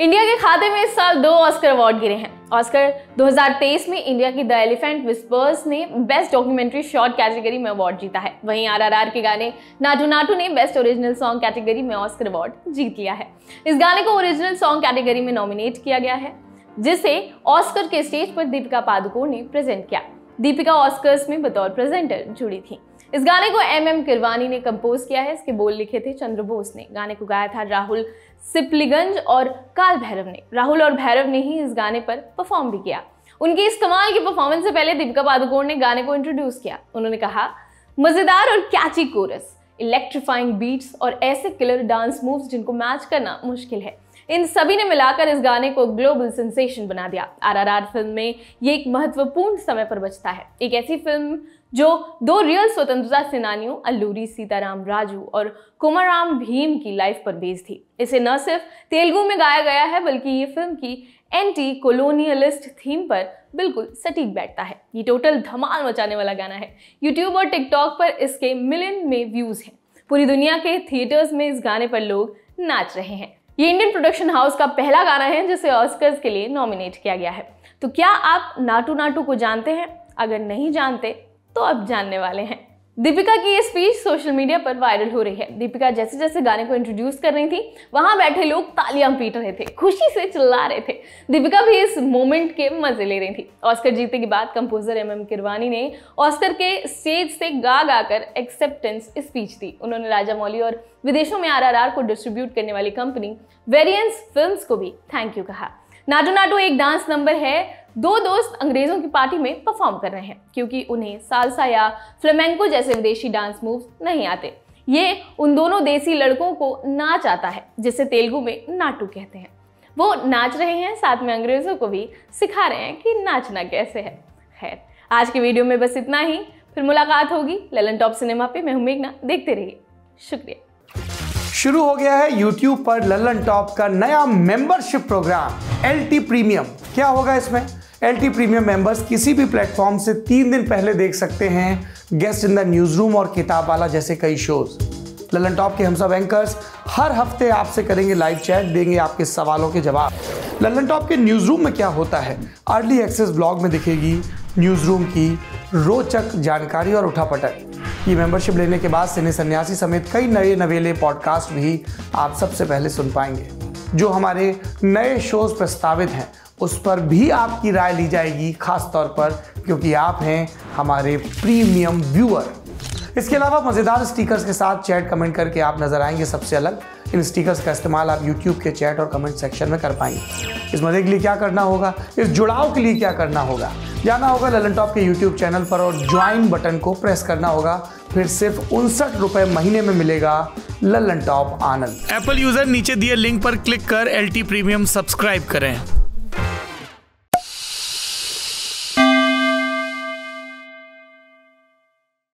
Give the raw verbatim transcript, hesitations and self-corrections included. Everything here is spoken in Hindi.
इंडिया के खाते में इस साल दो ऑस्कर अवार्ड गिरे हैं। ऑस्कर दो हज़ार तेईस में इंडिया की द एलिफेंट विस्पर्स ने बेस्ट डॉक्यूमेंट्री शॉर्ट कैटेगरी में अवार्ड जीता है। वहीं आरआरआर के गाने नाटू नाटू ने बेस्ट ओरिजिनल सॉन्ग कैटेगरी में ऑस्कर अवार्ड जीत लिया है। इस गाने को ओरिजिनल सॉन्ग कैटेगरी में नॉमिनेट किया गया है, जिसे ऑस्कर के स्टेज पर दीपिका पादुकोण ने प्रेजेंट किया। दीपिका ऑस्कर्स में बतौर प्रेजेंटर जुड़ी थी। इस गाने को एम एम कीरवानी ने कंपोज किया है। इसके बोल लिखे थे चंद्रबोस ने। गाने को गाया था राहुल सिप्लीगंज और काल भैरव ने। राहुल और भैरव ने ही इस गाने पर परफॉर्म भी किया। उनकी इस कमाल की परफॉर्मेंस से पहले दीपिका पादुकोण ने गाने को इंट्रोड्यूस किया। उन्होंने कहा, मजेदार और कैची कोरस, इलेक्ट्रीफाइंग बीट्स और ऐसे किलर डांस मूव्स जिनको मैच करना मुश्किल है, इन सभी ने मिलाकर इस गाने को ग्लोबल सेंसेशन बना दिया। आरआरआर फिल्म में ये एक महत्वपूर्ण समय पर बजता है। एक ऐसी फिल्म जो दो रियल स्वतंत्रता सेनानियों अल्लूरी सीताराम राजू और कोमाराम भीम की लाइफ पर बेस्ड थी। इसे न सिर्फ तेलुगु में गाया गया है, बल्कि ये फिल्म की एंटी कोलोनियलिस्ट थीम पर बिल्कुल सटीक बैठता है। ये टोटल धमाल मचाने वाला गाना है। यूट्यूब और टिकटॉक पर इसके मिलियन में व्यूज हैं। पूरी दुनिया के थिएटर्स में इस गाने पर लोग नाच रहे हैं। ये इंडियन प्रोडक्शन हाउस का पहला गाना है जिसे ऑस्कर्स के लिए नॉमिनेट किया गया है। तो क्या आप नाटू नाटू को जानते हैं? अगर नहीं जानते तो आप जानने वाले हैं। दीपिका की ये स्पीच सोशल मीडिया पर वायरल हो रही है। दीपिका जैसे जैसे गाने को इंट्रोड्यूस कर रही थी, वहां बैठे लोग तालियां पीट रहे थे, खुशी से चिल्ला रहे थे। दीपिका भी इस मोमेंट के मजे ले रही थी। ऑस्कर जीतने के बाद कंपोजर एम एम कीरवानी ने ऑस्कर के स्टेज से गा गा कर एक्सेप्टेंस स्पीच दी। उन्होंने राजामौली और विदेशों में आरआरआर को डिस्ट्रीब्यूट करने वाली कंपनी वेरिएंस फिल्म्स को भी थैंक यू कहा। नाटू नाटू एक डांस नंबर है। दो दोस्त अंग्रेजों की पार्टी में परफॉर्म कर रहे हैं, क्योंकि उन्हें सालसा या फ्लेमेंको जैसे विदेशी डांस मूव्स नहीं आते। ये उन दोनों देसी लड़कों को नाच आता है, जिसे तेलुगु में नाटू कहते हैं। वो नाच रहे हैं, साथ में अंग्रेजों को भी सिखा रहे हैं कि नाचना कैसे है। खैर, आज के वीडियो में बस इतना ही। फिर मुलाकात होगी ललन टॉप सिनेमा पे। मैं हूं मेघना, देखते रहिए। शुक्रिया। शुरू हो गया है यूट्यूब पर ललन टॉप का नया membership program L T premium. क्या होगा इसमें? एल टी प्रीमियम मेंबर्स किसी भी प्लेटफॉर्म से तीन दिन पहले देख सकते हैं guest in the news room और किताब वाला जैसे कई शोज। ललन टॉप के हम सब एंकर्स हर हफ्ते आपसे करेंगे लाइव चैट, देंगे आपके सवालों के जवाब। ललन टॉप के न्यूज रूम में क्या होता है? अर्ली एक्सेस ब्लॉग में दिखेगी न्यूज रूम की रोचक जानकारी और उठापटक। ये मेंबरशिप लेने के बाद सिने सन्यासी समेत कई नए नवेले पॉडकास्ट भी आप सबसे पहले सुन पाएंगे। जो हमारे नए शोज प्रस्तावित हैं उस पर भी आपकी राय ली जाएगी, खास तौर पर क्योंकि आप हैं हमारे प्रीमियम व्यूअर। इसके अलावा मज़ेदार स्टिकर्स के साथ चैट कमेंट करके आप नज़र आएंगे सबसे अलग। इन स्टिकर्स का इस्तेमाल आप यूट्यूब के चैट और कमेंट सेक्शन में कर पाएंगे। इस मजे के लिए क्या करना होगा? इस जुड़ाव के लिए क्या करना होगा? जाना होगा ललन टॉप के यूट्यूब चैनल पर और ज्वाइन बटन को प्रेस करना होगा। फिर सिर्फ उनसठ रुपए महीने में मिलेगा Lallantop Anand. Apple user नीचे दिए लिंक पर क्लिक कर एल टी प्रीमियम सब्सक्राइब करें।